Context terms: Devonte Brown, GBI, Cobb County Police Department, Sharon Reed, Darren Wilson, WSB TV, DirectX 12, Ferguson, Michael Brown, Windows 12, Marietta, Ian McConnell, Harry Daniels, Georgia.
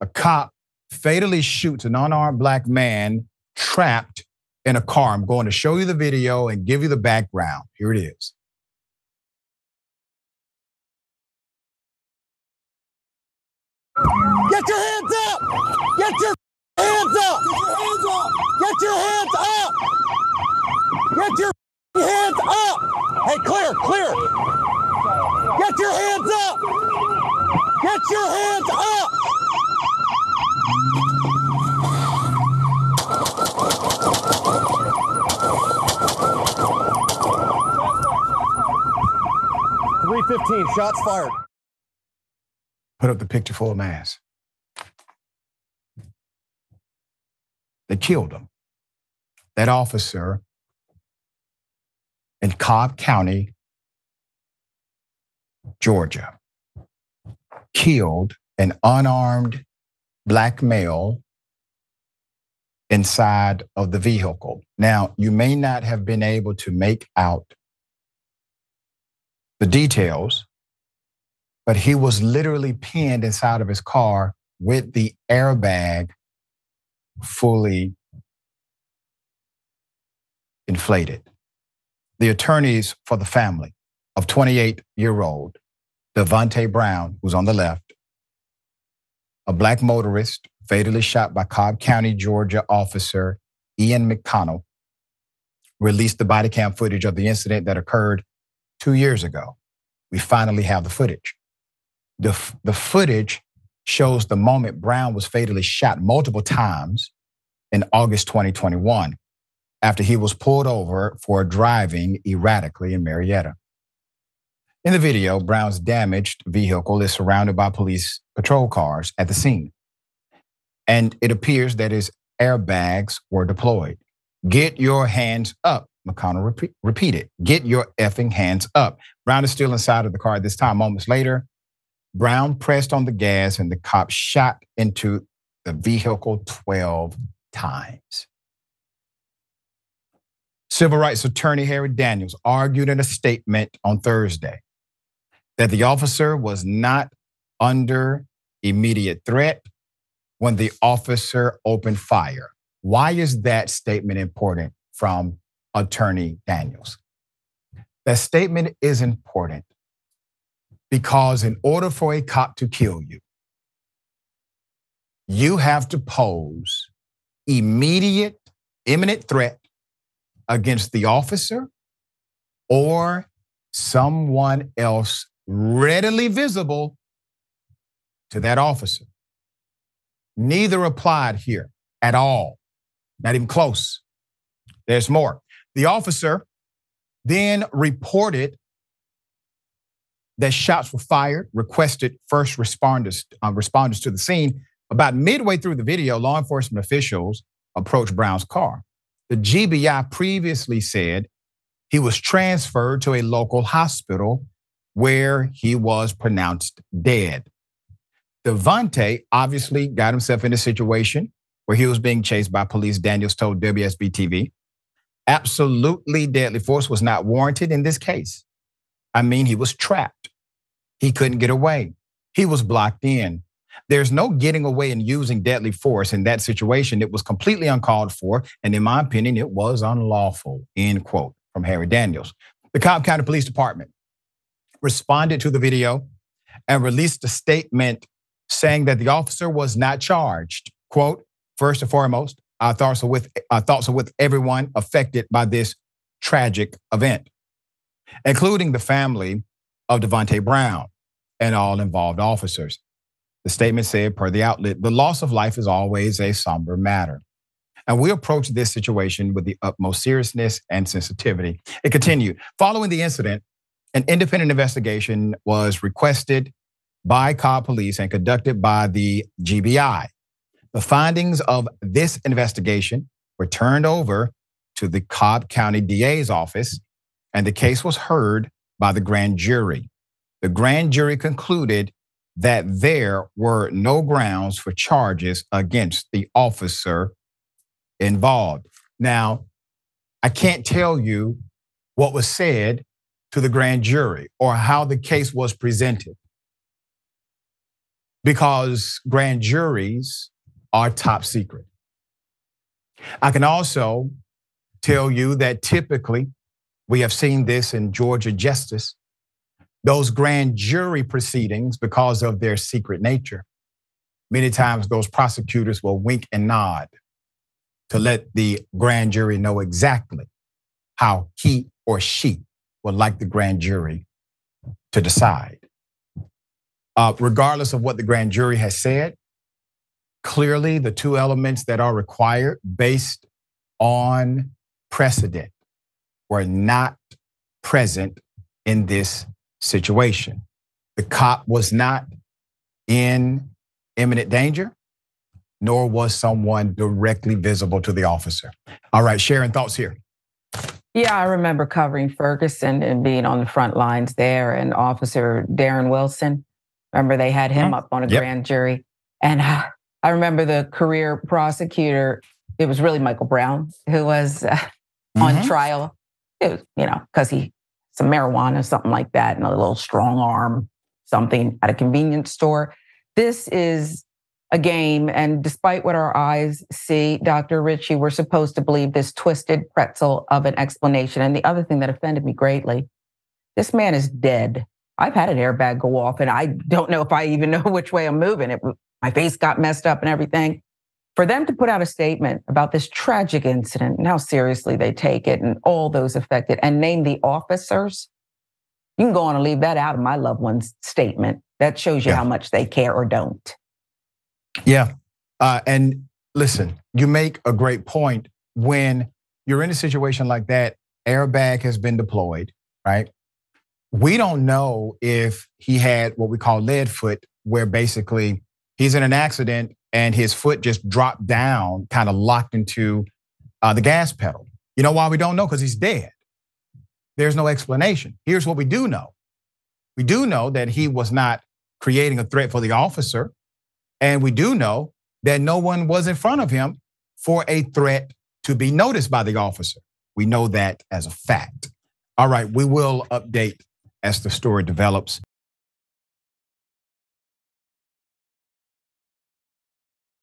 a cop fatally shoots an unarmed black man trapped in a car. I'm going to show you the video and give you the background. Here it is. Get your hands up! Get your hands up! Get your hands up! Get your hands up! Hey, clear, clear! Get your hands up! Get your hands up! Shots fired. Put up the picture for a mass. They killed him. That officer in Cobb County, Georgia, killed an unarmed black male inside of the vehicle. Now, you may not have been able to make out the details, but he was literally pinned inside of his car with the airbag fully inflated. The attorneys for the family of 28-year-old Devonte Brown, who's on the left, a black motorist fatally shot by Cobb County, Georgia officer Ian McConnell, released the body cam footage of the incident that occurred 2 years ago. We finally have the footage. The footage shows the moment Brown was fatally shot multiple times in August 2021, after he was pulled over for driving erratically in Marietta. In the video, Brown's damaged vehicle is surrounded by police patrol cars at the scene, and it appears that his airbags were deployed. Get your hands up, McConnell repeated. Get your effing hands up. Brown is still inside of the car at this time. Moments later, Brown pressed on the gas and the cop shot into the vehicle 12 times. Civil rights attorney Harry Daniels argued in a statement on Thursday that the officer was not under immediate threat when the officer opened fire. Why is that statement important from Attorney Daniels? That statement is important because in order for a cop to kill you, you have to pose immediate, imminent threat against the officer or someone else readily visible to that officer. Neither applied here at all, not even close. There's more. The officer then reported that shots were fired, requested first responders to the scene. About midway through the video, law enforcement officials approached Brown's car. The GBI previously said he was transferred to a local hospital where he was pronounced dead. Devonte obviously got himself in a situation where he was being chased by police, Daniels told WSB TV. Absolutely deadly force was not warranted in this case. I mean, he was trapped. He couldn't get away. He was blocked in. There's no getting away and using deadly force in that situation. It was completely uncalled for, and in my opinion, it was unlawful, end quote, from Harry Daniels. The Cobb County Police Department responded to the video and released a statement saying that the officer was not charged. Quote, first and foremost, Our thoughts are with everyone affected by this tragic event, including the family of Devonte Brown and all involved officers. The statement said, per the outlet, the loss of life is always a somber matter, and we approach this situation with the utmost seriousness and sensitivity. It continued, following the incident, an independent investigation was requested by Cobb Police and conducted by the GBI. The findings of this investigation were turned over to the Cobb County DA's office, and the case was heard by the grand jury. The grand jury concluded that there were no grounds for charges against the officer involved. Now, I can't tell you what was said to the grand jury or how the case was presented. because grand juries are top secret. I can also tell you that typically, we have seen this in Georgia justice, those grand jury proceedings, because of their secret nature, many times those prosecutors will wink and nod to let the grand jury know exactly how he or she would like the grand jury to decide. Regardless of what the grand jury has said, clearly the two elements that are required based on precedent were not present in this situation. The cop was not in imminent danger, nor was someone directly visible to the officer. All right, Sharon, thoughts here? Yeah, I remember covering Ferguson and being on the front lines there, and Officer Darren Wilson, remember they had him up on a grand jury. And I remember the career prosecutor, it was really Michael Brown, who was on trial, it was, you know, because he, some marijuana, something like that, and a little strong arm, something at a convenience store. This is a game, and despite what our eyes see, Dr. Ritchie, we're supposed to believe this twisted pretzel of an explanation. And the other thing that offended me greatly, this man is dead. I've had an airbag go off and I don't know if I even know which way I'm moving. My face got messed up and everything. For them to put out a statement about this tragic incident and how seriously they take it and all those affected and name the officers, you can go on and leave that out of my loved one's statement. That shows you how much they care or don't. Yeah, and listen, you make a great point. When you're in a situation like that, airbag has been deployed, right? We don't know if he had what we call lead foot, where basically he's in an accident and his foot just dropped down, kind of locked into the gas pedal. You know why we don't know? Because he's dead. There's no explanation. Here's what we do know. We do know that he was not creating a threat for the officer. And we do know that no one was in front of him for a threat to be noticed by the officer. We know that as a fact. All right, we will update as the story develops.